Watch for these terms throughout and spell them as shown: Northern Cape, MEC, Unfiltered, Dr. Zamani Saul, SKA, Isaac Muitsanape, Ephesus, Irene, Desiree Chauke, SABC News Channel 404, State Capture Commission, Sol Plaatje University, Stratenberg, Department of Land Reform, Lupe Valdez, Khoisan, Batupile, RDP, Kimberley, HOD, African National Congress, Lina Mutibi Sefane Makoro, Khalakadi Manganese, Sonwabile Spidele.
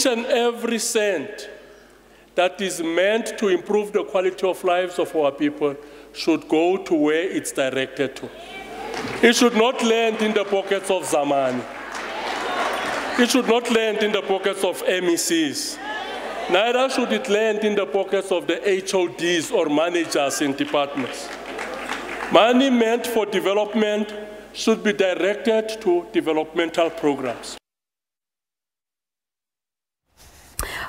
each and every cent that is meant to improve the quality of lives of our people should go to where it's directed to. It should not land in the pockets of Zamani. It should not land in the pockets of MECs. Neither should it land in the pockets of the HODs or managers in departments. Money meant for development should be directed to developmental programs.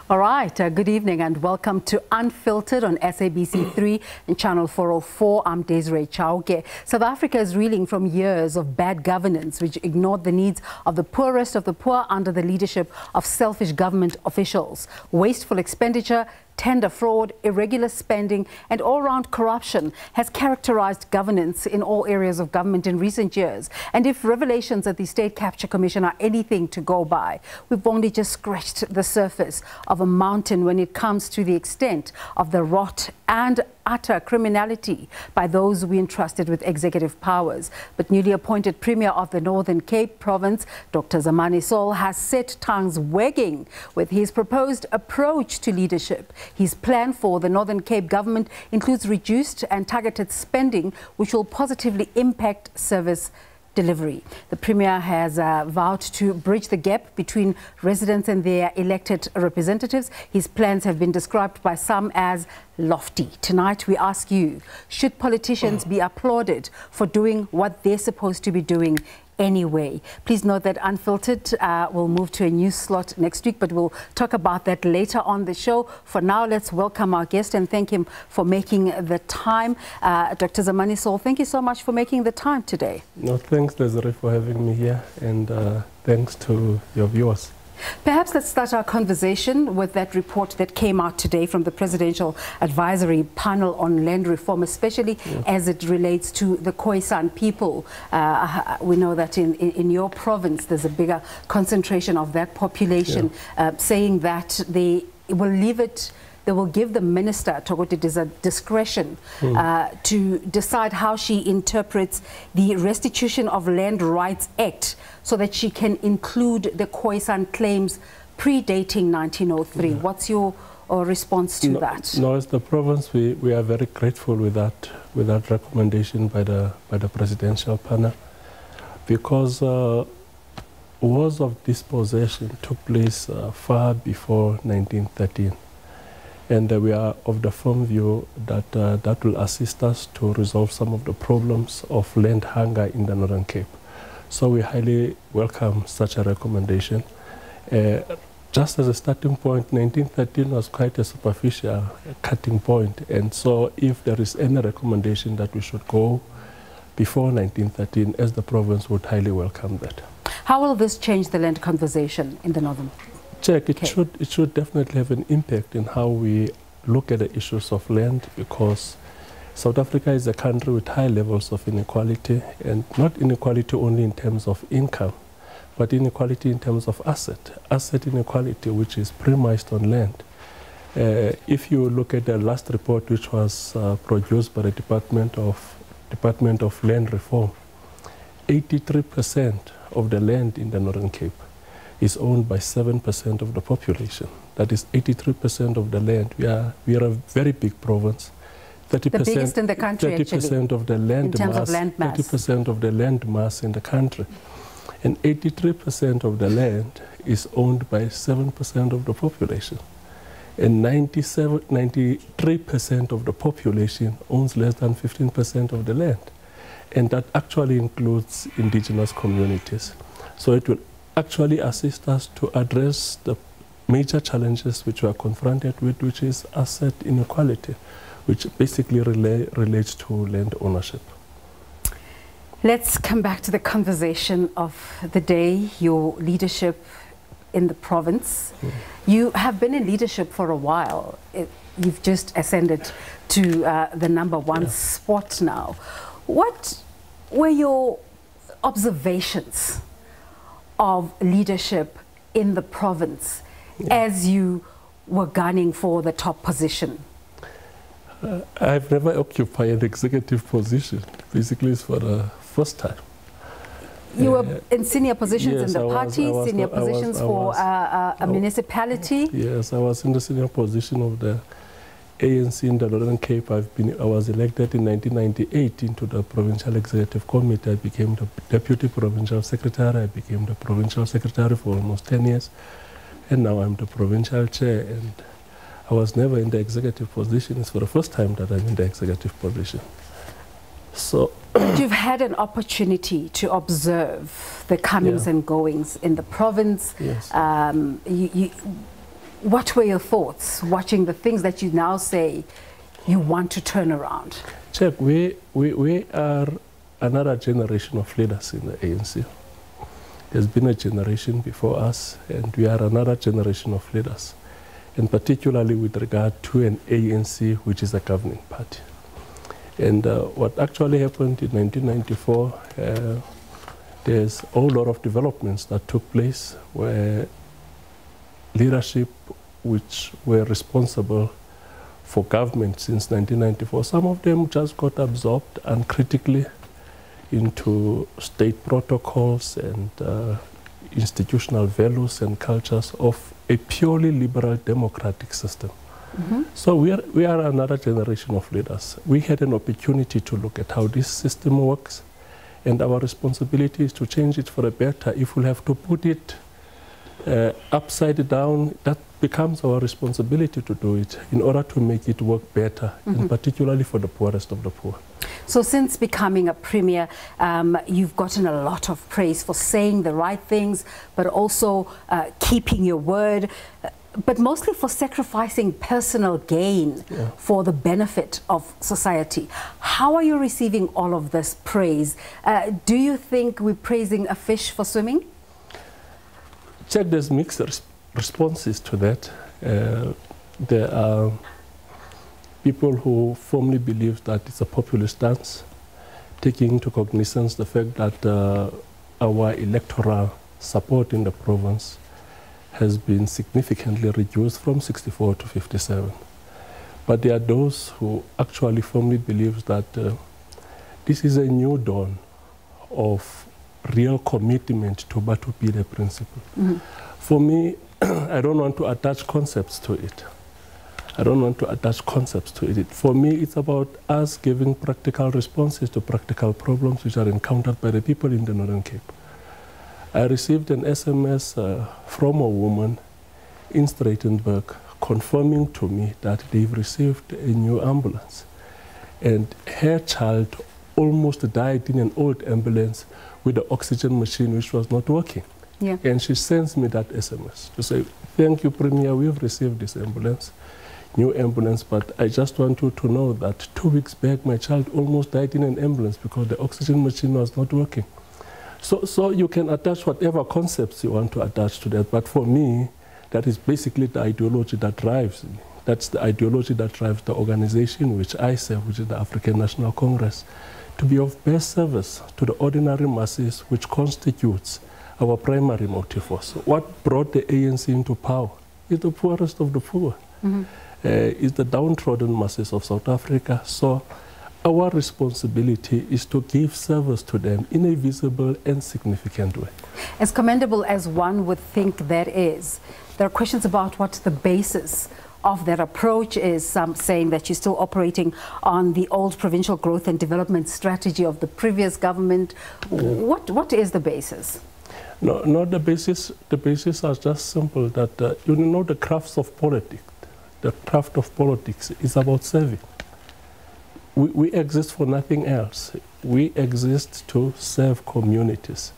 All right, good evening and welcome to Unfiltered on SABC3 and Channel 404. I'm Desiree Chauke. South Africa is reeling from years of bad governance, which ignored the needs of the poorest of the poor under the leadership of selfish government officials. Wasteful expenditure, tender fraud, irregular spending, and all-round corruption has characterized governance in all areas of government in recent years. And if revelations at the State Capture Commission are anything to go by, we've only just scratched the surface of a mountain when it comes to the extent of the rot and utter criminality by those we entrusted with executive powers. But newly appointed Premier of the Northern Cape province, Dr. Zamani Saul, has set tongues wagging with his proposed approach to leadership. His plan for the Northern Cape government includes reduced and targeted spending, which will positively impact service delivery. The Premier has vowed to bridge the gap between residents and their elected representatives. His plans have been described by some as lofty. Tonight we ask you, should politicians be applauded for doing what they're supposed to be doing anyway? Please note that Unfiltered will move to a new slot next week, but we'll talk about that later on the show. For now, let's welcome our guest and thank him for making the time. Dr. Zamani Saul, thank you so much for making the time today. No, thanks, Desiree, for having me here, and thanks to your viewers. Perhaps let's start our conversation with that report that came out today from the Presidential Advisory Panel on Land Reform, especially as it relates to the Khoisan people. We know that in your province there's a bigger concentration of that population, saying that they will leave it, they will give the minister, discretion to decide how she interprets the Restitution of Land Rights Act so that she can include the Khoisan claims predating 1903. Yeah. What's your response to that? No, as the province, we are very grateful with that recommendation by the presidential panel, because wars of dispossession took place far before 1913. And we are of the firm view that that will assist us to resolve some of the problems of land hunger in the Northern Cape. So we highly welcome such a recommendation. Just as a starting point, 1913 was quite a superficial cutting point. And so if there is any recommendation that we should go before 1913, as the province would highly welcome that. How will this change the land conversation in the Northern Cape? It should definitely have an impact in how we look at the issues of land, because South Africa is a country with high levels of inequality, and not inequality only in terms of income, but inequality in terms of asset inequality, which is premised on land. If you look at the last report, which was produced by the Department of Land Reform, 83% of the land in the Northern Cape is owned by 7% of the population. That is 83% of the land. We are a very big province. 30%, the biggest in the country, 30% of the land mass. 30% of the land mass in the country. And 83% of the land is owned by 7% of the population. And 93% of the population owns less than 15% of the land. And that actually includes indigenous communities. So it will actually assist us to address the major challenges which we are confronted with, which is asset inequality, which basically relates to land ownership. Let's come back to the conversation of the day, your leadership in the province. You have been in leadership for a while. You've just ascended to the #1 spot now. What were your observations of leadership in the province as you were gunning for the top position? I've never occupied an executive position. Basically, it's for the first time. You were in senior positions in the party, senior positions for a municipality. Yes, I was in the senior position of the ANC in the Northern Cape. I was elected in 1998 into the Provincial Executive Committee. I became the Deputy Provincial Secretary. I became the Provincial Secretary for almost 10 years. And now I'm the Provincial Chair. And I was never in the executive position. It's for the first time that I'm in the executive position. So but you've had an opportunity to observe the comings and goings in the province. Yes. What were your thoughts watching the things that you now say you want to turn around? Check, we are another generation of leaders in the ANC. There's been a generation before us, and we are another generation of leaders, and particularly with regard to an ANC which is a governing party. And what actually happened in 1994, there's a whole lot of developments that took place where leadership which were responsible for government since 1994, some of them just got absorbed uncritically into state protocols and institutional values and cultures of a purely liberal democratic system. Mm-hmm. So we are another generation of leaders. We had an opportunity to look at how this system works, and our responsibility is to change it for the better. If we'll have to put it upside down, that becomes our responsibility to do it in order to make it work better, and particularly for the poorest of the poor. So since becoming a premier, you've gotten a lot of praise for saying the right things, but also keeping your word. But mostly for sacrificing personal gain for the benefit of society. How are you receiving all of this praise? Do you think we're praising a fish for swimming? Check, there's mixed responses to that. There are people who firmly believe that it's a populist stance, taking into cognizance the fact that our electoral support in the province has been significantly reduced from 64 to 57. But there are those who actually firmly believe that this is a new dawn of real commitment to Batupile principle. Mm-hmm. For me, I don't want to attach concepts to it. For me, it's about us giving practical responses to practical problems which are encountered by the people in the Northern Cape. I received an SMS from a woman in Stratenberg confirming to me that they've received a new ambulance. And her child almost died in an old ambulance with the oxygen machine which was not working. Yeah. And she sends me that SMS to say, thank you, Premier, we've received this ambulance, new ambulance, but I just want you to know that 2 weeks back my child almost died in an ambulance because the oxygen machine was not working. So you can attach whatever concepts you want to attach to that, but for me, that is basically the ideology that drives me. That's the ideology that drives the organization which I serve, which is the African National Congress, to be of best service to the ordinary masses, which constitutes our primary motive force. What brought the ANC into power is the poorest of the poor, is the downtrodden masses of South Africa. So our responsibility is to give service to them in a visible and significant way. As commendable as one would think that is, there are questions about what the basis of that approach is. Some saying that you're still operating on the old provincial growth and development strategy of the previous government. What is the basis? No, not the basis. The basis are just simple that you know the crafts of politics. The craft of politics is about serving. We exist for nothing else. We exist to serve communities.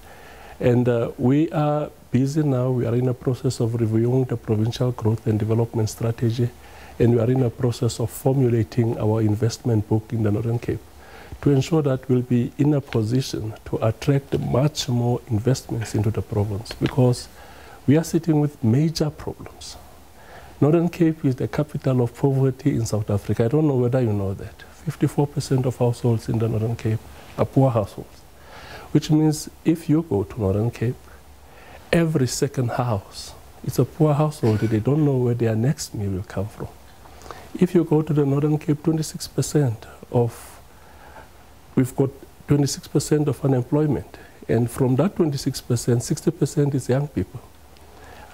And we are busy now. We are in a process of reviewing the provincial growth and development strategy. And we are in a process of formulating our investment book in the Northern Cape to ensure that we'll be in a position to attract much more investments into the province, because we are sitting with major problems. Northern Cape is the capital of poverty in South Africa. I don't know whether you know that. 54% of households in the Northern Cape are poor households, which means if you go to Northern Cape, every second house is a poor household. They don't know where their next meal will come from. If you go to the Northern Cape, 26% of unemployment And from that 26%, 60% is young people.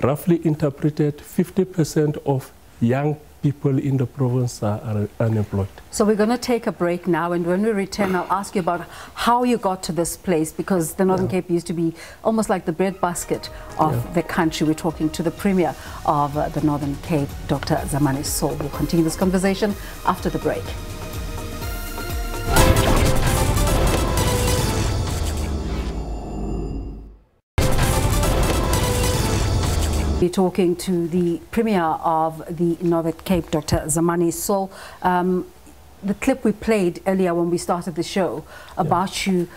Roughly interpreted, 50% of young people in the province are unemployed. So we're going to take a break now, and when we return, I'll ask you about how you got to this place, because the Northern Cape used to be almost like the breadbasket of the country. We're talking to the Premier of the Northern Cape, Dr. Zamani Saul. We'll continue this conversation after the break. We're talking to the Premier of the Northern Cape, Dr. Zamani Saul. The clip we played earlier when we started the show about you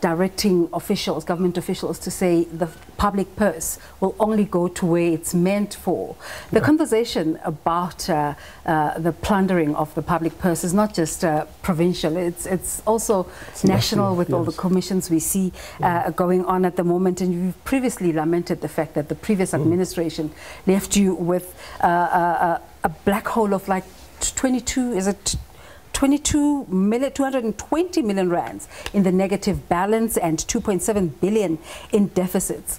directing officials, government officials, to say the public purse will only go to where it's meant for. The conversation about the plundering of the public purse is not just provincial, it's also national with all the commissions we see going on at the moment. And you've previously lamented the fact that the previous administration left you with a black hole of like 22, is it? 220 million rands in the negative balance and 2.7 billion in deficits.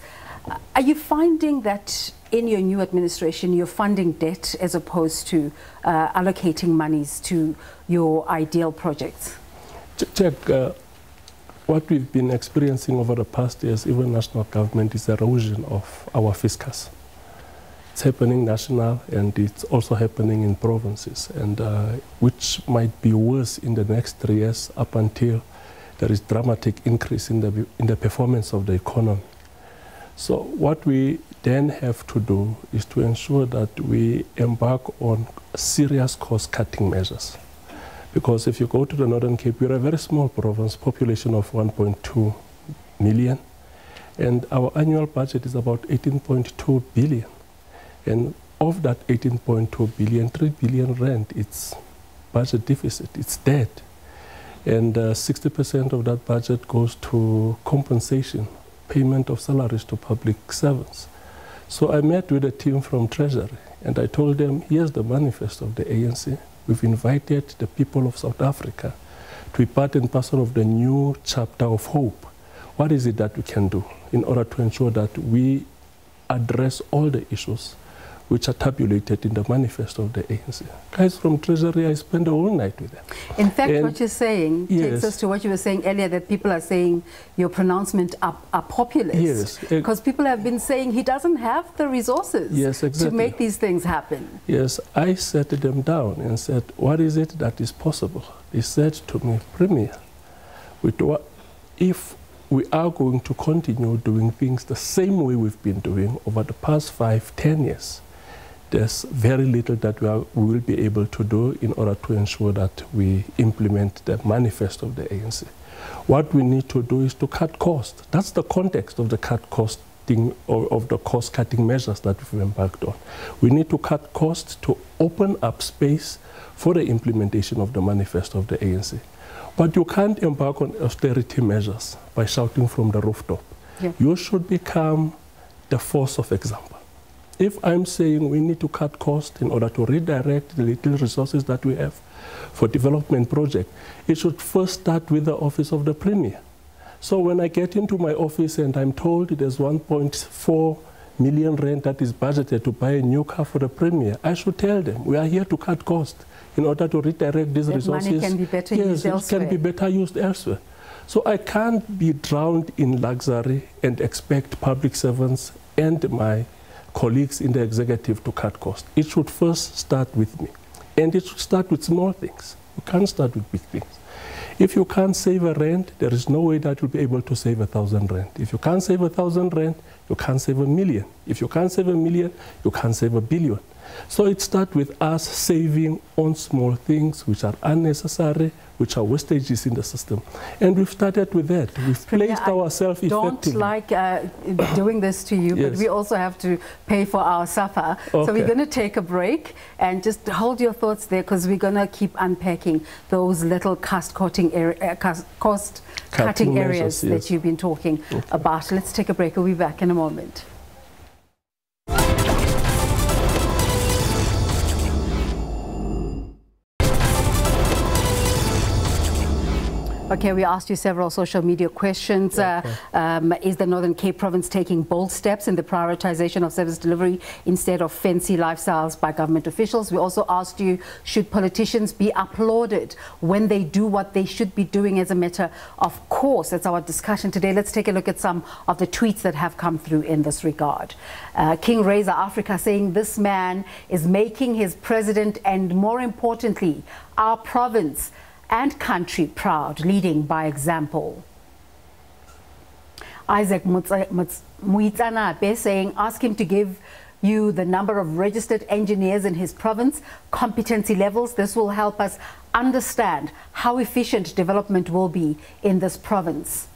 Are you finding that in your new administration you're funding debt as opposed to allocating monies to your ideal projects? Check, what we've been experiencing over the past years, even national government, is erosion of our fiscus. It's happening national, and it's also happening in provinces, and which might be worse in the next 3 years up until there is dramatic increase in the performance of the economy. So what we then have to do is to ensure that we embark on serious cost-cutting measures. Because if you go to the Northern Cape, we're a very small province, population of 1.2 million, and our annual budget is about 18.2 billion. And of that 18.2 billion, 3 billion rand, it's budget deficit, it's debt. And 60% of that budget goes to compensation, payment of salaries to public servants. So I met with a team from Treasury, and I told them, here's the manifest of the ANC. We've invited the people of South Africa to be part and parcel of the new chapter of hope. What is it that we can do in order to ensure that we address all the issues which are tabulated in the manifest of the ANC? Guys from Treasury, I spend the whole night with them. In fact, and what you're saying takes us to what you were saying earlier, that people are saying your pronouncement are populist. Yes. Because people have been saying he doesn't have the resources to make these things happen. Yes, I sat them down and said, what is it that is possible? They said to me, Premier, if we are going to continue doing things the same way we've been doing over the past 5–10 years, there's very little that we will be able to do in order to ensure that we implement the manifest of the ANC. What we need to do is to cut costs. That's the context of the cost-cutting measures that we've embarked on. We need to cut costs to open up space for the implementation of the manifest of the ANC. But you can't embark on austerity measures by shouting from the rooftop. You should become the force of example. If I'm saying we need to cut costs in order to redirect the little resources that we have for development projects, it should first start with the office of the Premier. So when I get into my office and I'm told there's 1.4 million rand that is budgeted to buy a new car for the Premier, I should tell them we are here to cut costs in order to redirect these resources. Money can be better used elsewhere. Can be better used elsewhere. So I can't be drowned in luxury and expect public servants and my colleagues in the executive to cut costs. It should first start with me. And it should start with small things. You can't start with big things. If you can't save a rand, there is no way that you'll be able to save 1,000 rand. If you can't save 1,000 rand, you can't save 1 million. If you can't save 1 million, you can't save 1 billion. So it starts with us saving on small things which are unnecessary, which are wastages in the system. And we've started with that. We've placed ourselves effectively. I don't like doing this to you, but we also have to pay for our supper. So we're going to take a break, and just hold your thoughts there, because we're going to keep unpacking those little cost-cutting areas that you've been talking about. Let's take a break. We'll be back in a moment. Okay, we asked you several social media questions. Is the Northern Cape province taking bold steps in the prioritization of service delivery instead of fancy lifestyles by government officials? We also asked you, should politicians be applauded when they do what they should be doing as a matter of course? That's our discussion today. Let's take a look at some of the tweets that have come through in this regard. King Raiser Africa saying this man is making his president and, more importantly, our province and country proud, leading by example. Isaac Muitsanape saying, ask him to give you the number of registered engineers in his province, competency levels. This will help us understand how efficient development will be in this province.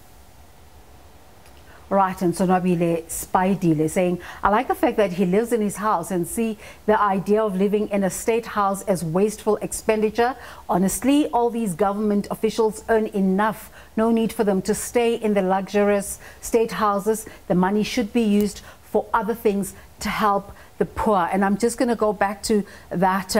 Right, and Sonwabile Spidele saying, I like the fact that he lives in his house and see the idea of living in a state house as wasteful expenditure. Honestly, all these government officials earn enough. No need for them to stay in the luxurious state houses. The money should be used for other things to help the poor. And I'm just going to go back to that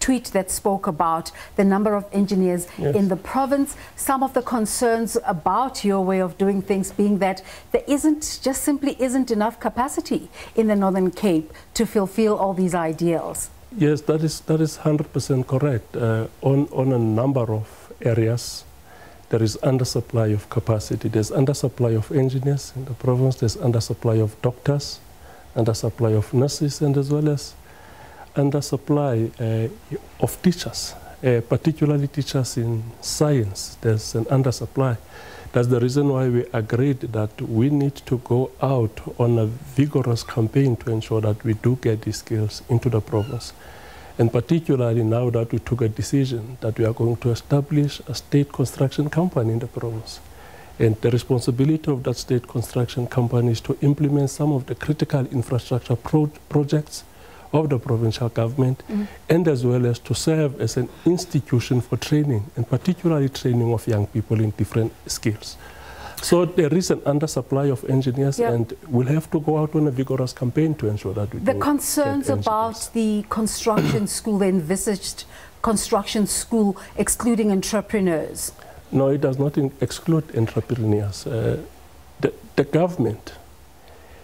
tweet that spoke about the number of engineers in the province. Some of the concerns about your way of doing things being that there just simply isn't enough capacity in the Northern Cape to fulfill all these ideals. Yes, that is 100% correct. On a number of areas, there is undersupply of capacity. There's undersupply of engineers in the province. There's undersupply of doctors, undersupply of nurses, and as well as undersupply of teachers, particularly teachers in science. There's an undersupply. That's the reason why we agreed that we need to go out on a vigorous campaign to ensure that we do get these skills into the province. And particularly now that we took a decision that we are going to establish a state construction company in the province. And the responsibility of that state construction company is to implement some of the critical infrastructure projects of the provincial government, and as well as to serve as an institution for training, and particularly training of young people in different skills. So there is an undersupply of engineers, and we'll have to go out on a vigorous campaign to ensure that we do. The concerns about the construction school, the envisaged construction school, excluding entrepreneurs. No, it does not exclude entrepreneurs. The government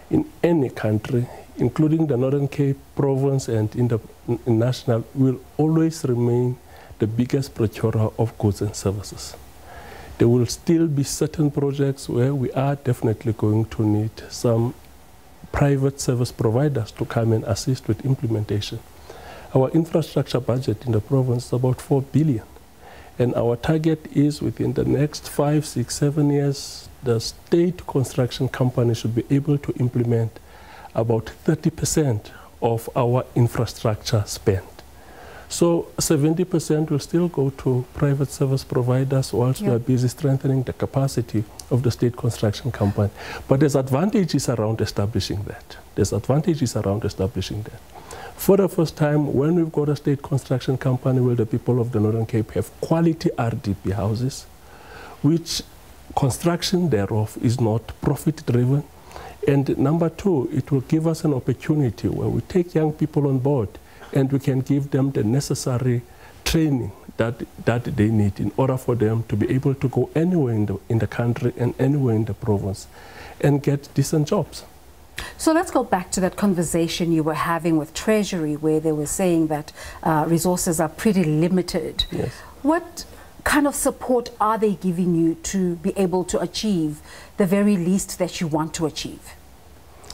in any country, including the Northern Cape province and in national, will always remain the biggest procurer of goods and services. There will still be certain projects where we are definitely going to need some private service providers to come and assist with implementation. Our infrastructure budget in the province is about 4 billion. And our target is within the next 5, 6, 7 years, the state construction company should be able to implement about 30% of our infrastructure spend. So 70% will still go to private service providers whilst we are busy strengthening the capacity of the state construction company. But there's advantages around establishing that. For the first time, when we've got a state construction company, will the people of the Northern Cape have quality RDP houses, which construction thereof is not profit-driven. And number two, it will give us an opportunity where we take young people on board and we can give them the necessary training that they need in order for them to be able to go anywhere in the country and anywhere in the province and get decent jobs. So let's go back to that conversation you were having with Treasury where they were saying that resources are pretty limited. Yes. What kind of support are they giving you to be able to achieve the very least that you want to achieve,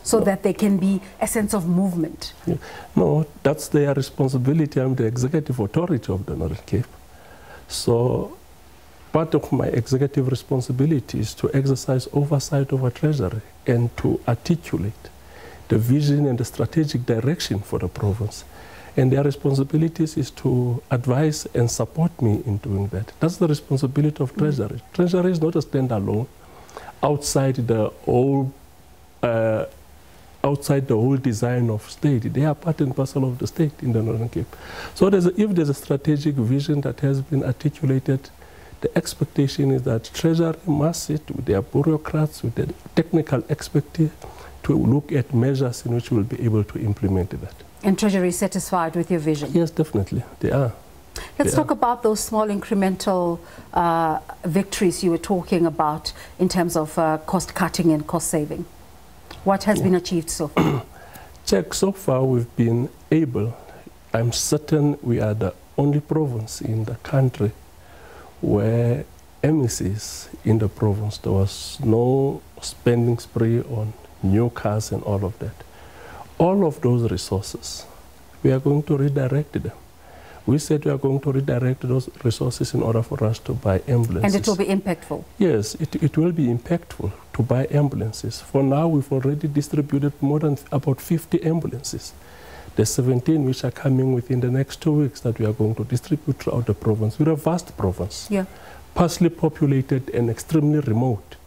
so that there can be a sense of movement? No, that's their responsibility. I'm the executive authority of the Northern Cape. So part of my executive responsibility is to exercise oversight over Treasury and to articulate the vision and the strategic direction for the province. And their responsibilities is to advise and support me in doing that. That's the responsibility of Treasury. Treasury is not a standalone, outside the whole design of state. They are part and parcel of the state in the Northern Cape. So if there's a strategic vision that has been articulated, the expectation is that Treasury must sit with their bureaucrats, with their technical expertise, to look at measures in which we'll be able to implement that. And Treasury is satisfied with your vision? Yes, definitely, they are. Let's talk about those small incremental victories you were talking about in terms of cost cutting and cost saving. What has been achieved so far? Check, so far we've been able, I'm certain we are the only province in the country where MECs in the province, there was no spending spree on new cars and all of that. All of those resources, we are going to redirect them. We said we are going to redirect those resources in order for us to buy ambulances. And it will be impactful? Yes, it will be impactful to buy ambulances. For now, we've already distributed more than about 50 ambulances. There's 17 which are coming within the next 2 weeks that we are going to distribute throughout the province. We're a vast province, sparsely populated and extremely remote.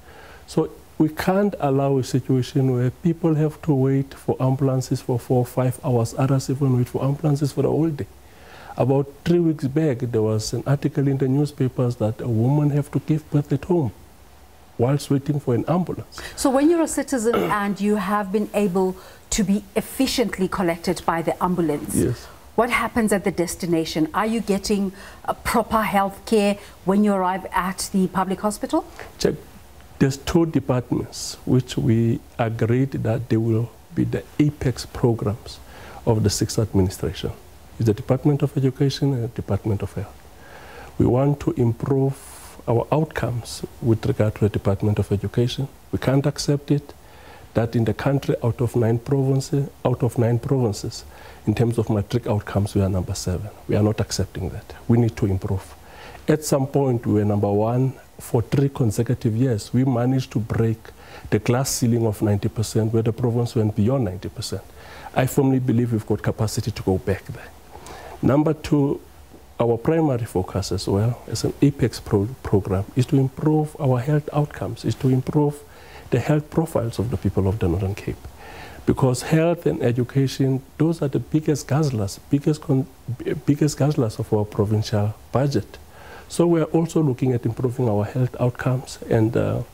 So we can't allow a situation where people have to wait for ambulances for 4 or 5 hours, others even wait for ambulances for the whole day. About 3 weeks back, there was an article in the newspapers that a woman had to give birth at home whilst waiting for an ambulance. So when you're a citizen and you have been able to be efficiently collected by the ambulance, what happens at the destination? Are you getting a proper health care when you arrive at the public hospital? Check. There's 2 departments which we agreed that they will be the apex programs of the 6th administration. It's the Department of Education and the Department of Health. We want to improve our outcomes with regard to the Department of Education. We can't accept it that in the country, out of 9 provinces, in terms of matric outcomes, we are number 7. We are not accepting that. We need to improve. At some point, we were number 1 for 3 consecutive years. We managed to break the glass ceiling of 90%, where the province went beyond 90%. I firmly believe we've got capacity to go back there. Number 2, our primary focus as well as an apex program is to improve our health outcomes, is to improve the health profiles of the people of the Northern Cape. Because health and education, those are the biggest guzzlers, of our provincial budget. So we are also looking at improving our health outcomes, and to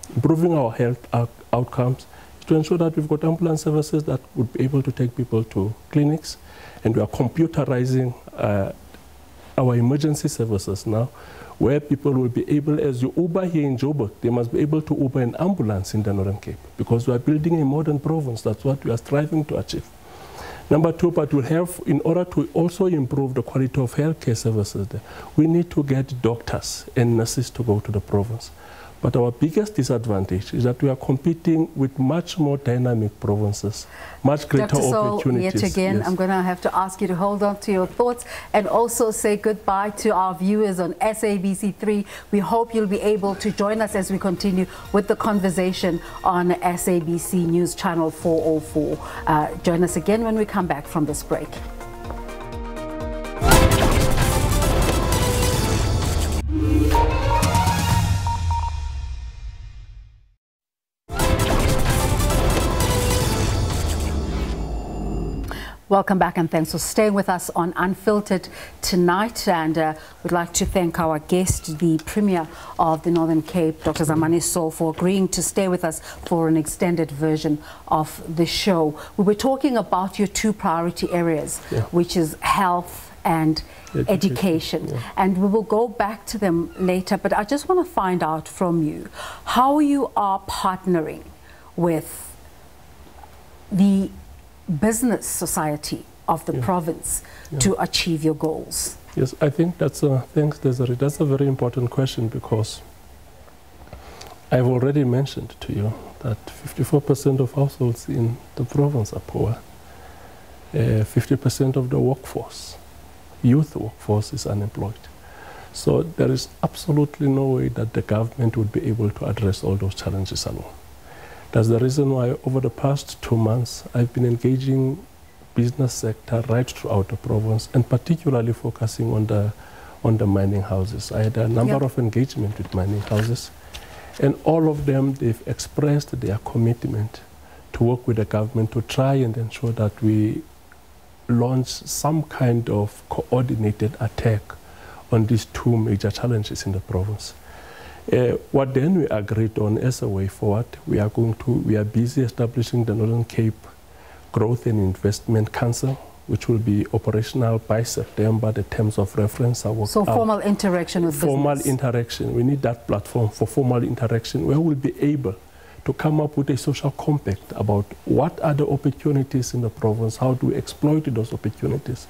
ensure that we've got ambulance services that would be able to take people to clinics, and we are computerizing our emergency services now, where people will be able, as you Uber here in Joburg, they must be able to Uber an ambulance in the Northern Cape, because we are building a modern province. That's what we are striving to achieve. Number 2, but we have, in order to also improve the quality of healthcare services there, we need to get doctors and nurses to go to the province. But our biggest disadvantage is that we are competing with much more dynamic provinces, much greater Dr. Saul, opportunities. Yet again, I'm going to have to ask you to hold on to your thoughts and also say goodbye to our viewers on SABC3. We hope you'll be able to join us as we continue with the conversation on SABC News Channel 404. Join us again when we come back from this break. Welcome back, and thanks for staying with us on Unfiltered tonight. And we'd like to thank our guest, the Premier of the Northern Cape, Dr. Zamani Saul, for agreeing to stay with us for an extended version of the show. We were talking about your 2 priority areas, which is health and education. And we will go back to them later. But I just want to find out from you how you are partnering with the business society of the province to achieve your goals? Yes, I think that's a, thanks Desiree, that's a very important question, because I've already mentioned to you that 54% of households in the province are poor. 50% of the workforce, youth workforce, is unemployed. So there is absolutely no way that the government would be able to address all those challenges alone. That's the reason why over the past 2 months, I've been engaging business sector right throughout the province, and particularly focusing on the mining houses. I had a number of engagements with mining houses, and all of them, they've expressed their commitment to work with the government to try and ensure that we launch some kind of coordinated attack on these 2 major challenges in the province. What then we agreed on as a way forward, we are busy establishing the Northern Cape Growth and Investment Council. which will be operational by September. The terms of reference are worked out. So formal interaction with business. Formal interaction. We need that platform for formal interaction where we'll be able to come up with a social compact about what are the opportunities in the province, how do we exploit those opportunities.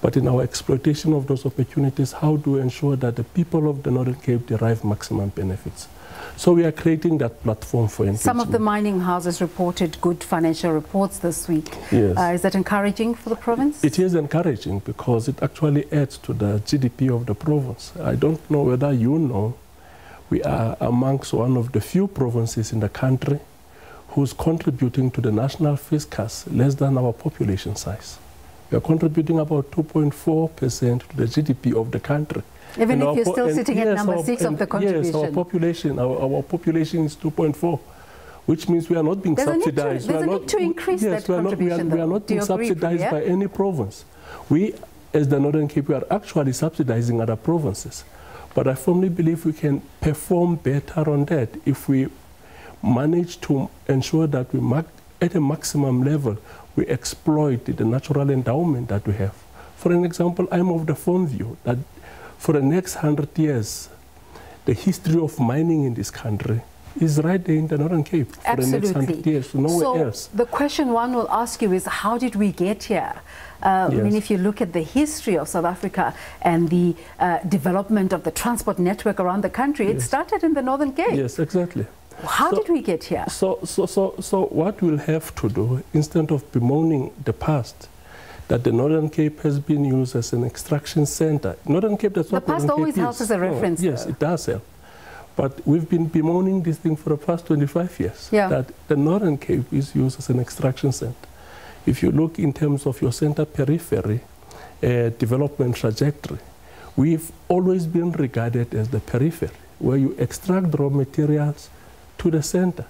But in our exploitation of those opportunities, how do we ensure that the people of the Northern Cape derive maximum benefits? So we are creating that platform for engagement. Some of the mining houses reported good financial reports this week. Yes. Is that encouraging for the province? It is encouraging because it actually adds to the GDP of the province. I don't know whether you know, we are amongst one of the few provinces in the country who's contributing to the national fiscus less than our population size. We are contributing about 2.4% to the GDP of the country. Even if you're still sitting at number 6 of the contribution. Yes, our population is 2.4, which means we are not being subsidized. There's a need to increase that contribution. We are not being subsidized by any province. We, as the Northern Cape, we are actually subsidizing other provinces. But I firmly believe we can perform better on that if we manage to ensure that we at a maximum level we exploit the natural endowment that we have. For an example, I'm of the firm view that for the next 100 years, the history of mining in this country is right there in the Northern Cape for the next 100 years, nowhere else. So the question one will ask you is, how did we get here? I mean, if you look at the history of South Africa and the development of the transport network around the country, it started in the Northern Cape. Yes, exactly. How did we get here? So what we'll have to do, instead of bemoaning the past, that the Northern Cape has been used as an extraction center. Northern Cape, that's what the past always helps as a reference. Yes, it does help. But we've been bemoaning this thing for the past 25 years, that the Northern Cape is used as an extraction center. If you look in terms of your center periphery development trajectory, we've always been regarded as the periphery, where you extract raw materials to the center.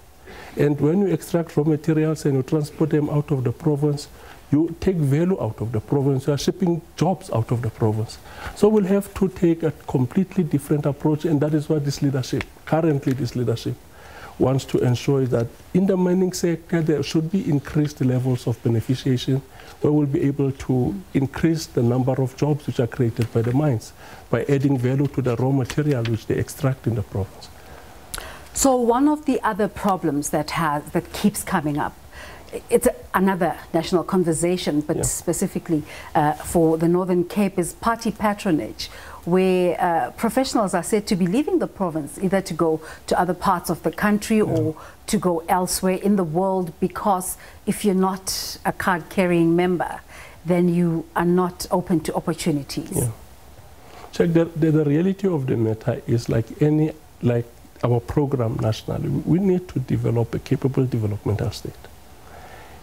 And when you extract raw materials and you transport them out of the province, you take value out of the province, you are shipping jobs out of the province. So we'll have to take a completely different approach, and that is what this leadership, currently this leadership, wants to ensure that in the mining sector there should be increased levels of beneficiation, where we'll be able to increase the number of jobs which are created by the mines by adding value to the raw material which they extract in the province. So one of the other problems that keeps coming up, it's another national conversation, but specifically for the Northern Cape, is party patronage, where professionals are said to be leaving the province, either to go to other parts of the country or to go elsewhere in the world, because if you're not a card-carrying member, then you are not open to opportunities. Check the reality of the matter is like our program nationally, we need to develop a capable developmental state.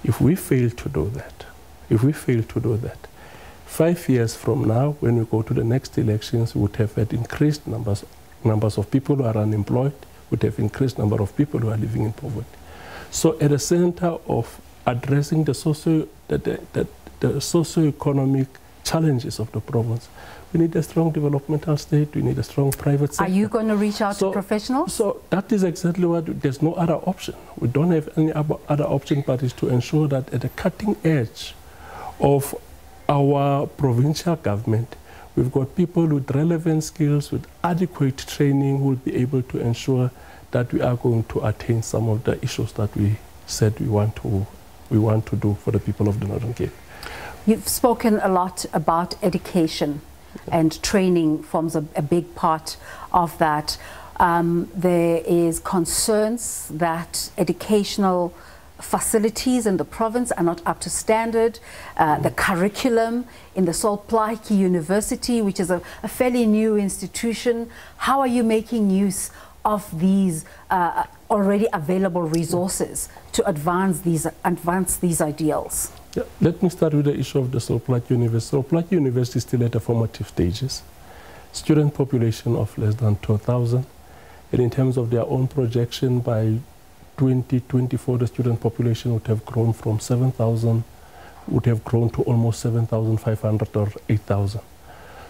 If we fail to do that, 5 years from now, when we go to the next elections, we would have had increased numbers of people who are unemployed, would have increased number of people who are living in poverty. So at the center of addressing the socio-economic challenges of the province, we need a strong developmental state, we need a strong private sector. Are you going to reach out to professionals? So that is exactly what, there's no other option. We don't have any other option but is to ensure that at the cutting edge of our provincial government, we've got people with relevant skills, with adequate training, who will be able to ensure that we are going to attain some of the issues that we said we want to do for the people of the Northern Cape. You've spoken a lot about education. And training forms a big part of that. There is concerns that educational facilities in the province are not up to standard. The curriculum in the Sol Plaatje University, which is a fairly new institution, how are you making use of these already available resources to advance these ideals? Yeah, let me start with the issue of the Sol Plaatje University. Sol Plaatje University is still at the formative stages. Student population of less than 2,000. And in terms of their own projection, by 2024, the student population would have grown from 7,000, would have grown to almost 7,500 or 8,000.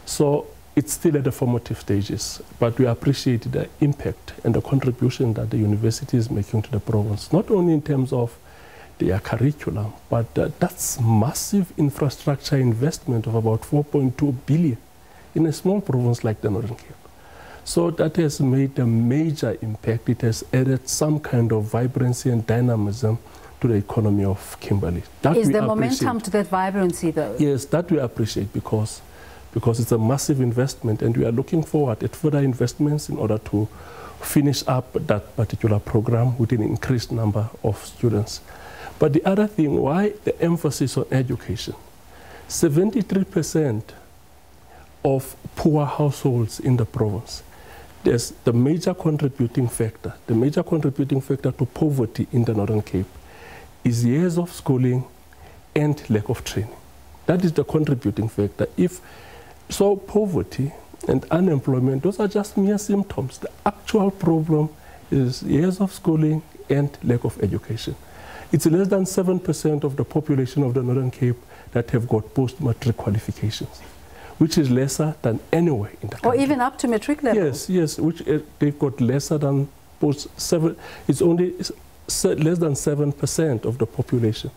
So it's still at the formative stages, but we appreciate the impact and the contribution that the university is making to the province, not only in terms of their curriculum. But that's massive infrastructure investment of about 4.2 billion in a small province like the Northern Cape. So that has made a major impact. It has added some kind of vibrancy and dynamism to the economy of Kimberley. Is there momentum to that vibrancy though? Yes, that we appreciate because it's a massive investment, and we are looking forward at further investments in order to finish up that particular program with an increased number of students. But the other thing, why the emphasis on education? 73% of poor households in the province. There's the major contributing factor. The major contributing factor to poverty in the Northern Cape is years of schooling and lack of training. That is the contributing factor. So poverty and unemployment, those are just mere symptoms. The actual problem is years of schooling and lack of education. It's less than 7% of the population of the Northern Cape that have got post-matric qualifications, which is lesser than anywhere in the country. Or even up to matric level. Yes, yes, which they've got lesser than post-7. It's only less than 7% of the population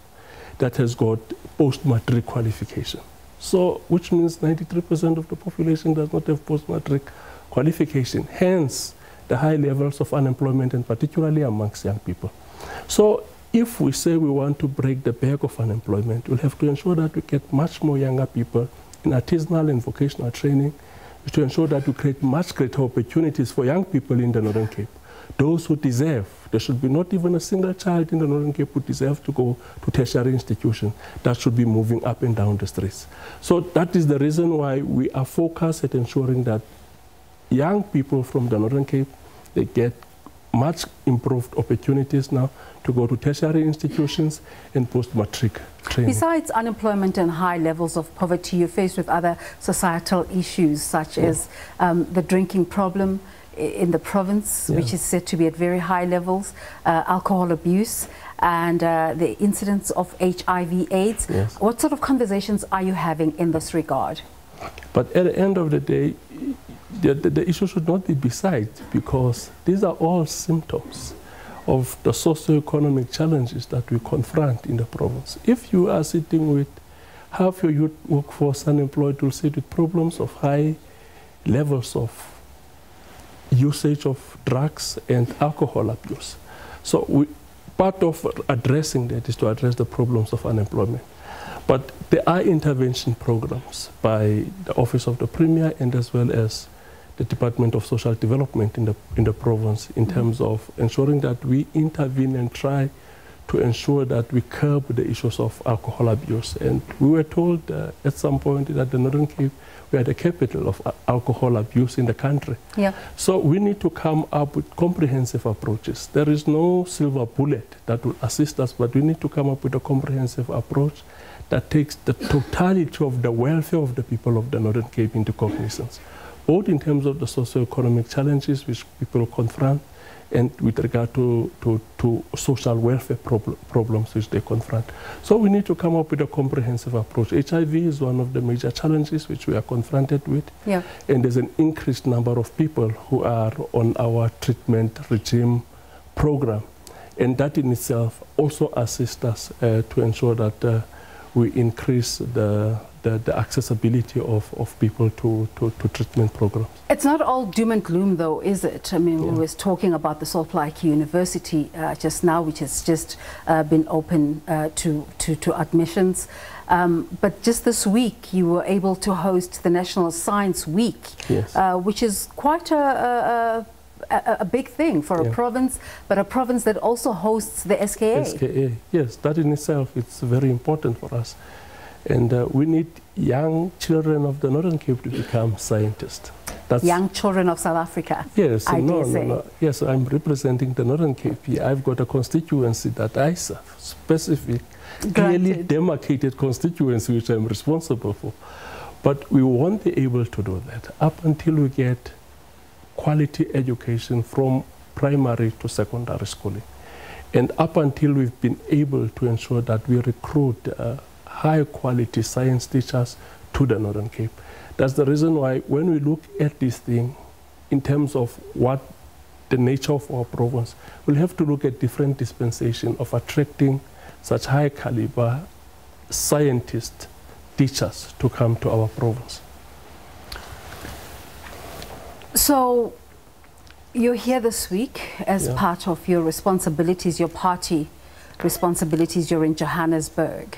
that has got post-matric qualification. So, which means 93% of the population does not have post-matric qualification. Hence, the high levels of unemployment, and particularly amongst young people. So, if we say we want to break the back of unemployment, we'll have to ensure that we get much more younger people in artisanal and vocational training, to ensure that we create much greater opportunities for young people in the Northern Cape. Those who deserve, there should be not even a single child in the Northern Cape who deserves to go to tertiary institutions. That should be moving up and down the streets. So that is the reason why we are focused at ensuring that young people from the Northern Cape, they get much improved opportunities now to go to tertiary institutions and post-matric training. Besides unemployment and high levels of poverty, you're faced with other societal issues such as the drinking problem in the province, which is said to be at very high levels, alcohol abuse, and the incidence of HIV/AIDS. Yes. What sort of conversations are you having in this regard? But at the end of the day, the issue should not be beside, because these are all symptoms of the socio-economic challenges that we confront in the province. If you are sitting with half your youth workforce unemployed, you'll sit with problems of high levels of usage of drugs and alcohol abuse. So part of addressing that is to address the problems of unemployment. But there are intervention programs by the Office of the Premier and as well as the Department of Social Development in the province in terms of ensuring that we intervene and try to ensure that we curb the issues of alcohol abuse. And we were told at some point that the Northern Cape, we are the capital of alcohol abuse in the country. Yeah. So we need to come up with comprehensive approaches. There is no silver bullet that will assist us, but we need to come up with a comprehensive approach that takes the totality of the welfare of the people of the Northern Cape into cognizance, both in terms of the socio-economic challenges which people confront and with regard to social welfare problems which they confront. So we need to come up with a comprehensive approach. HIV is one of the major challenges which we are confronted with, and there's an increased number of people who are on our treatment regime program, and that in itself also assists us to ensure that we increase the accessibility of people to treatment programs. It's not all doom and gloom though, is it? I mean, we were talking about the Sol Plaatje University just now, which has just been open to admissions. But just this week, you were able to host the National Science Week, which is quite a big thing for a province, but a province that also hosts the SKA. SKA, yes, that in itself it's very important for us, and we need young children of the Northern Cape to become scientists. That's young children of South Africa. Yes, yes, I'm representing the Northern Cape here. I've got a constituency that I serve, specific, clearly demarcated constituency which I'm responsible for, but we won't be able to do that up until we get quality education from primary to secondary schooling. And up until we've been able to ensure that we recruit high quality science teachers to the Northern Cape. That's the reason why when we look at this thing in terms of what the nature of our province, we'll have to look at different dispensation of attracting such high caliber scientists, teachers to come to our province. So you're here this week as part of your responsibilities, your party responsibilities. You're in Johannesburg.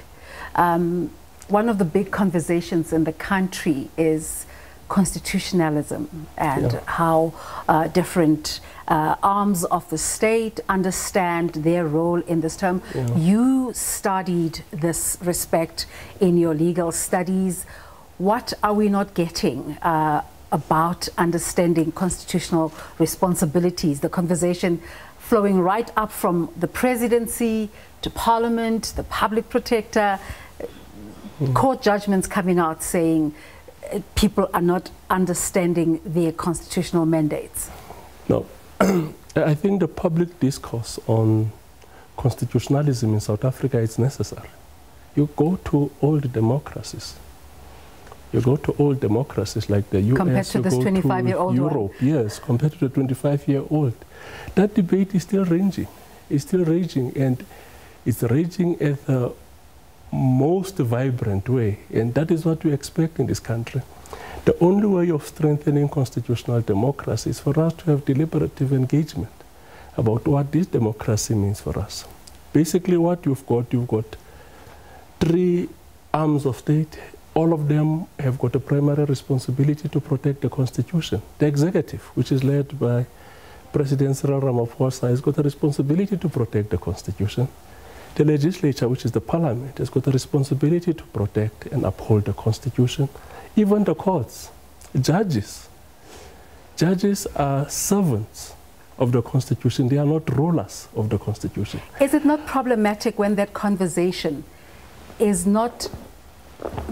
One of the big conversations in the country is constitutionalism and how different arms of the state understand their role in this term. You studied this respect in your legal studies. What are we not getting about understanding constitutional responsibilities? The conversation flowing right up from the presidency to parliament, the public protector, court judgments coming out saying people are not understanding their constitutional mandates. No, I think the public discourse on constitutionalism in South Africa is necessary. You go to old democracies. You go to old democracies like the US, compared to this 25-year-old Europe, yes, compared to the 25-year-old. That debate is still raging. It's still raging, and it's raging at the most vibrant way, and that is what we expect in this country. The only way of strengthening constitutional democracy is for us to have deliberative engagement about what this democracy means for us. Basically what you've got three arms of state. All of them have got a primary responsibility to protect the Constitution. The executive, which is led by President Cyril Ramaphosa, has got a responsibility to protect the Constitution. The legislature, which is the parliament, has got a responsibility to protect and uphold the Constitution. Even the courts, judges. Judges are servants of the Constitution. They are not rulers of the Constitution. Is it not problematic when that conversation is not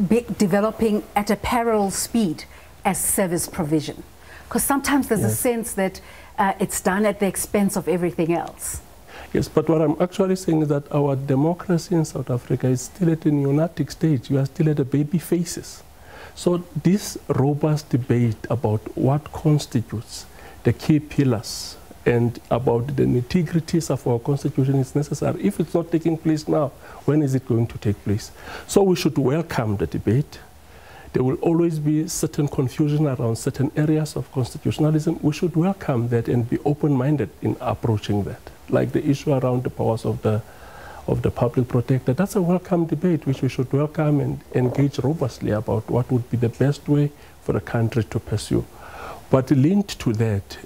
developing at a parallel speed as service provision? Because sometimes there's a sense that it's done at the expense of everything else. Yes, but what I'm actually saying is that our democracy in South Africa is still at a neonatal stage. You are still at the baby phases. So this robust debate about what constitutes the key pillars and about the nitty-gritties of our constitution is necessary. If it's not taking place now, when is it going to take place? So we should welcome the debate. There will always be certain confusion around certain areas of constitutionalism. We should welcome that and be open-minded in approaching that. Like the issue around the powers of the public protector, that's a welcome debate which we should welcome and engage robustly about what would be the best way for the country to pursue. But linked to that,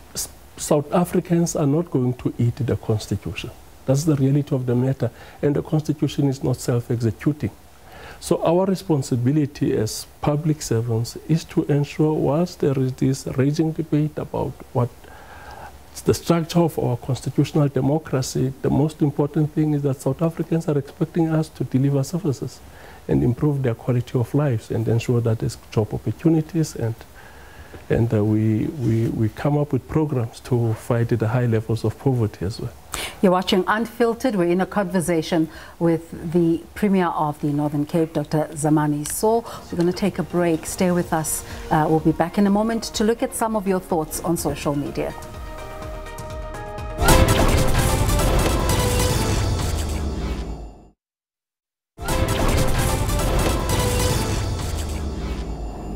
South Africans are not going to eat the Constitution. That's the reality of the matter, and the Constitution is not self-executing. So our responsibility as public servants is to ensure, whilst there is this raging debate about what the structure of our constitutional democracy, the most important thing is that South Africans are expecting us to deliver services and improve their quality of lives and ensure that there's job opportunities and we come up with programs to fight the high levels of poverty as well. You're watching Unfiltered. We're in a conversation with the Premier of the Northern Cape, Dr. Zamani Saul. We're going to take a break. Stay with us. We'll be back in a moment to look at some of your thoughts on social media.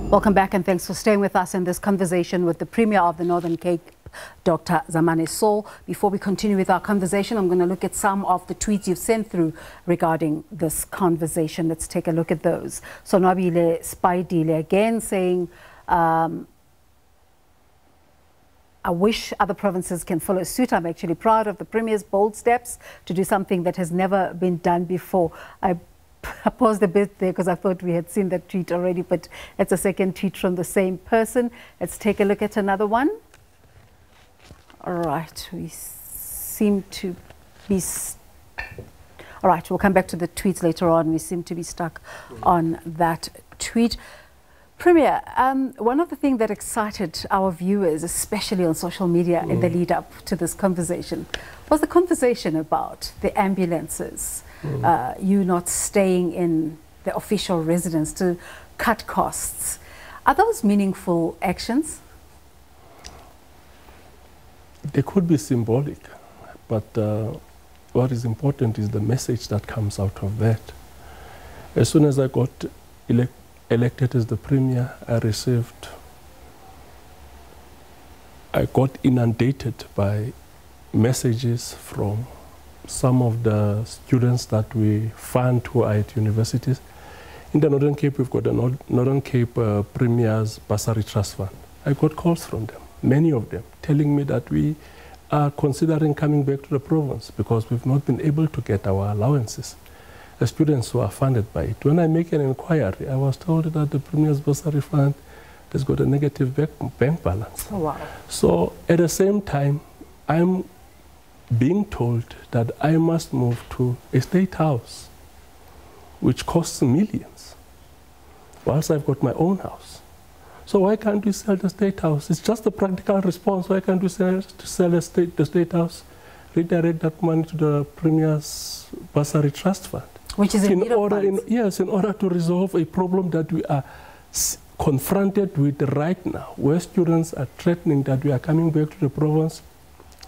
Welcome back, and thanks for staying with us in this conversation with the Premier of the Northern Cape, Dr. Zamani Saul. Before we continue with our conversation, I'm going to look at some of the tweets you've sent through regarding this conversation. Let's take a look at those. So Nabile Spaidile again saying, I wish other provinces can follow suit. I'm actually proud of the Premier's bold steps to do something that has never been done before. I paused a bit there because I thought we had seen that tweet already, but it's a second tweet from the same person. Let's take a look at another one. All right, we seem to be... All right, we'll come back to the tweets later on. We seem to be stuck on that tweet. Premier, one of the things that excited our viewers, especially on social media in the lead-up to this conversation, was the conversation about the ambulances. You not staying in the official residence to cut costs. Are those meaningful actions? They could be symbolic, but What is important is the message that comes out of that. As soon as I got elected as the Premier, I got inundated by messages from some of the students that we fund who are at universities. In the Northern Cape, we've got a Northern Cape Premier's Bursary Trust Fund. I got calls from them, many of them, telling me that we are considering coming back to the province because we've not been able to get our allowances, the students who are funded by it. When I make an inquiry, I was told that the Premier's Bursary Fund has got a negative bank balance. Oh, wow. So at the same time, I'm being told that I must move to a state house, which costs millions, whilst I've got my own house. So why can't we sell the state house? It's just a practical response. Why can't we sell the state house, redirect that money to the Premier's Bursary Trust Fund? Which is in order to resolve a problem that we are confronted with right now, where students are threatening that we are coming back to the province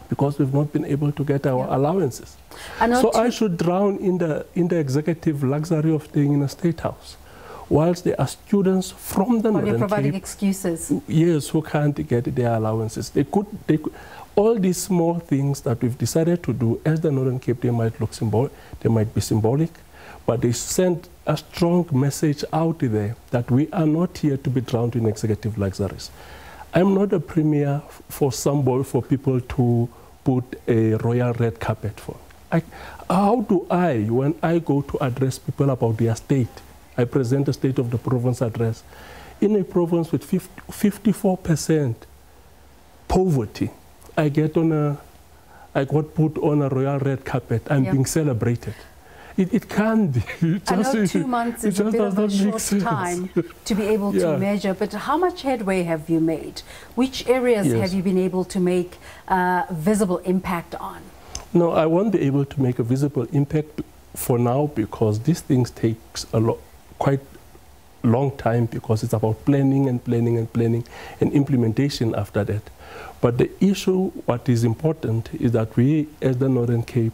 because we've not been able to get our allowances. So I should drown in the executive luxury of staying in a state house, whilst there are students from the Northern Cape providing excuses. Yes, who can't get their allowances. They could, all these small things that we've decided to do as the Northern Cape, they might look symbolic, they might be symbolic, but they send a strong message out there that we are not here to be drowned in executive luxuries. I'm not a premier for somebody, for people to put a royal red carpet for. How do I, when I go to address people about their state, I present a state of the province address, in a province with 54% poverty, I got put on a royal red carpet. I'm being celebrated. It can be. I know 2 months is a bit of a short time to be able to measure, but how much headway have you made? Which areas have you been able to make visible impact on? No, I won't be able to make a visible impact for now, because these things takes quite a long time, because it's about planning and planning and planning and implementation after that. But the issue, what is important, is that we, as the Northern Cape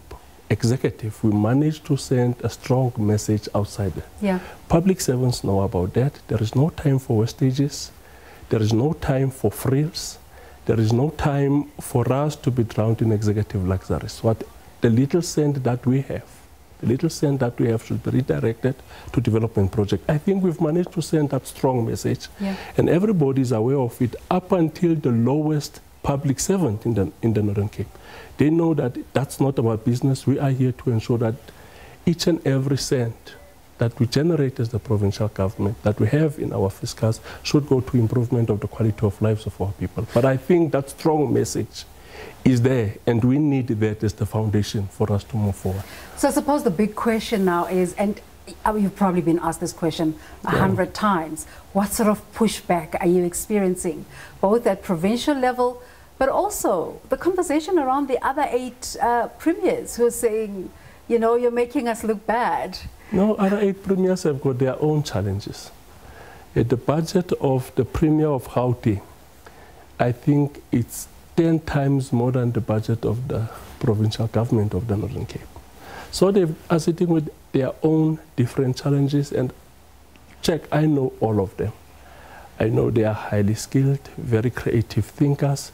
Executive, we managed to send a strong message outside there. Public servants know about that. There is no time for wastages. There is no time for frills. There is no time for us to be drowned in executive luxuries. What the little cent that we have, the little cent that we have should be redirected to development projects. I think we've managed to send that strong message, and everybody is aware of it up until the lowest public servant in the Northern Cape. They know that that's not our business. We are here to ensure that each and every cent that we generate as the provincial government, that we have in our fiscals, should go to improvement of the quality of lives of our people. But I think that strong message is there, and we need that as the foundation for us to move forward. So I suppose the big question now is, and you've probably been asked this question 100 times, what sort of pushback are you experiencing, both at provincial level, but also the conversation around the other 8 premiers who are saying, you know, you're making us look bad? No, other 8 premiers have got their own challenges. At the budget of the Premier of Gauteng, I think it's 10 times more than the budget of the provincial government of the Northern Cape. So they are sitting with their own different challenges, and check, I know all of them. I know they are highly skilled, very creative thinkers,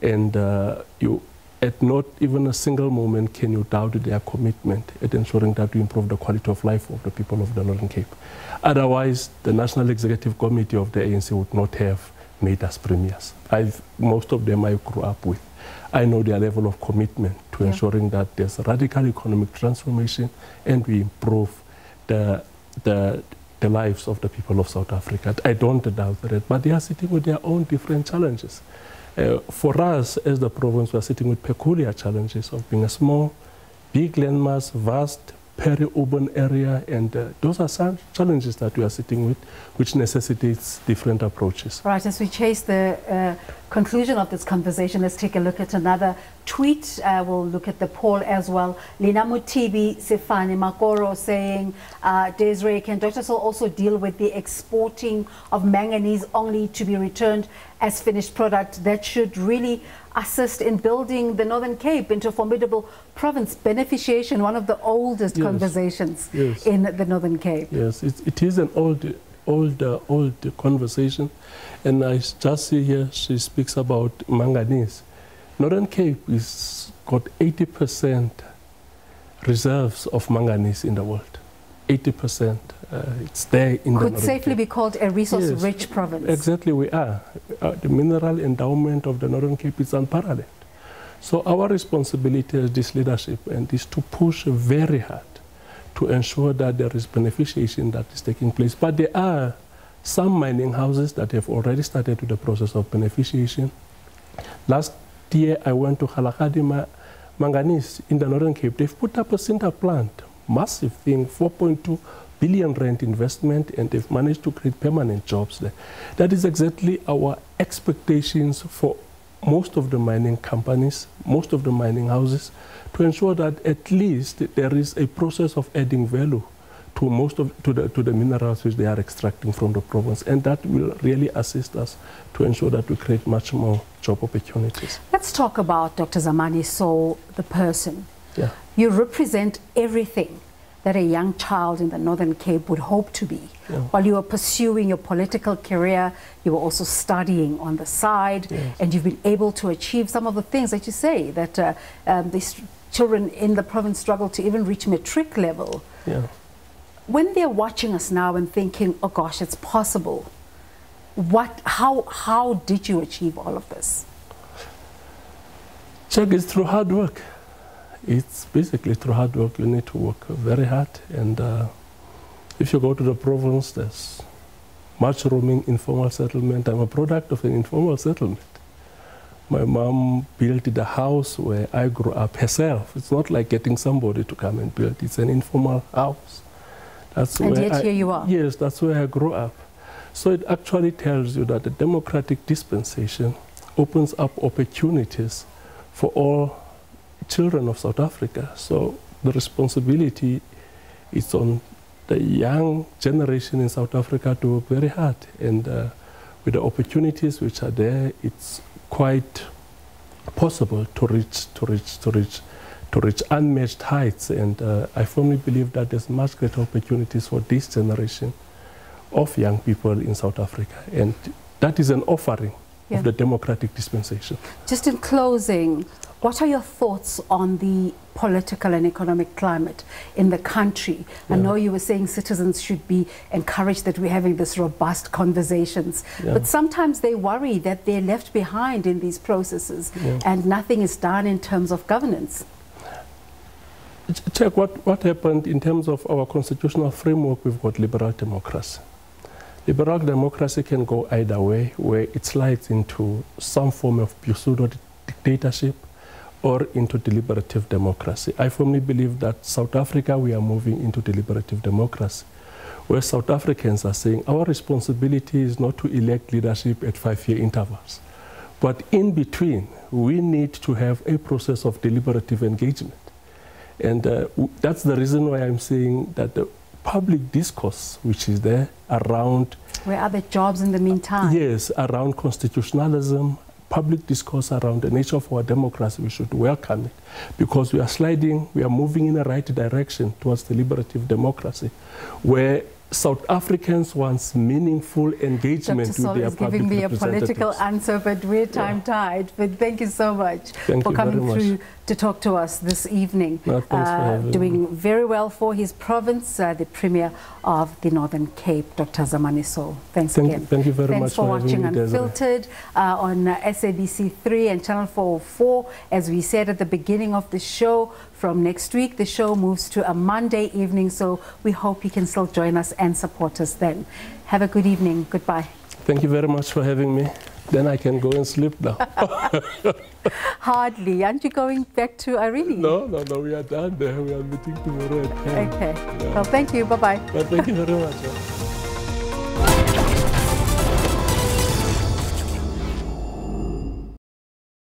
and at not even a single moment can you doubt their commitment at ensuring that we improve the quality of life of the people of the Northern Cape. Otherwise, the National Executive Committee of the ANC would not have made us premiers. Most of them I grew up with. I know their level of commitment to ensuring that there's radical economic transformation and we improve the lives of the people of South Africa. I don't doubt that, but they are sitting with their own different challenges. For us, as the province, we are sitting with peculiar challenges of being a small, big landmass, vast, peri-urban area, and those are some challenges that we are sitting with, which necessitates different approaches. Right, as we chase the conclusion of this conversation, let's take a look at another tweet. We'll look at the poll as well. Lina Mutibi Sefane Makoro saying, Desiree, can Dr. Saul also deal with the exporting of manganese only to be returned as finished product? That should really assist in building the Northern Cape into a formidable province. Beneficiation, one of the oldest conversations in the Northern Cape. Yes, it is an old conversation, and I just see here she speaks about manganese. Northern Cape is got 80% reserves of manganese in the world. 80%, it's there in the Northern Cape. Could safely be called a resource-rich province. Exactly, we are. The mineral endowment of the Northern Cape is unparalleled. So our responsibility as this leadership and is to push very hard to ensure that there is beneficiation that is taking place. But there are some mining houses that have already started with the process of beneficiation. Last year, I went to Khalakadi Manganese in the Northern Cape. They've put up a sinter plant, massive thing, 4.2 billion rand investment, and they've managed to create permanent jobs there. That is exactly our expectations for most of the mining companies, most of the mining houses, to ensure that at least there is a process of adding value to most of to the minerals which they are extracting from the province, and that will really assist us to ensure that we create much more job opportunities. Let's talk about Dr. Zamani Saul, the person. Yeah. You represent everything that a young child in the Northern Cape would hope to be. Yeah. While you were pursuing your political career, you were also studying on the side, and you've been able to achieve some of the things that you say, that these children in the province struggle to even reach matric level. Yeah. When they're watching us now and thinking, oh gosh, it's possible, how did you achieve all of this? Check, it's through hard work. It's basically through hard work. You need to work very hard, and if you go to the province, there's much roaming informal settlement. I'm a product of an informal settlement. My mom built the house where I grew up herself. It's not like getting somebody to come and build. It's an informal house. That's and where yet here you are. Yes, that's where I grew up. So it actually tells you that the democratic dispensation opens up opportunities for all children of South Africa. So the responsibility is on the young generation in South Africa to work very hard, and with the opportunities which are there, it's quite possible to reach unmatched heights, and I firmly believe that there's much greater opportunities for this generation of young people in South Africa, and that is an offering of the democratic dispensation. Just in closing, what are your thoughts on the political and economic climate in the country? I know you were saying citizens should be encouraged that we're having this robust conversations, but sometimes they worry that they're left behind in these processes and nothing is done in terms of governance. Check what happened in terms of our constitutional framework. We've got liberal democracy. Liberal democracy can go either way, where it slides into some form of pseudo-dictatorship or into deliberative democracy. I firmly believe that South Africa, we are moving into deliberative democracy, where South Africans are saying our responsibility is not to elect leadership at 5-year intervals. But in between, we need to have a process of deliberative engagement. And that's the reason why I'm saying that the public discourse which is there around... Where are the jobs in the meantime? Yes, around constitutionalism, public discourse around the nature of our democracy, we should welcome it, because we are sliding, we are moving in the right direction towards the deliberative democracy, where South Africans want meaningful engagement with their public representatives. Dr. Saul is giving me a political answer, but we're time-tied. But thank you so much for coming through to talk to us this evening. Doing very well for his province, the Premier of the Northern Cape, Dr. Zamani Saul. Thanks again. Thank you very much for watching Unfiltered on SABC3 and Channel 404. As we said at the beginning of the show, from next week, the show moves to a Monday evening, so we hope you can still join us and support us then. Have a good evening. Goodbye. Thank you very much for having me. Then I can go and sleep now. Hardly. Aren't you going back to Irene? No, we are done there. We are meeting tomorrow at 10. Okay. Well, thank you. Bye-bye. Well, thank you very much.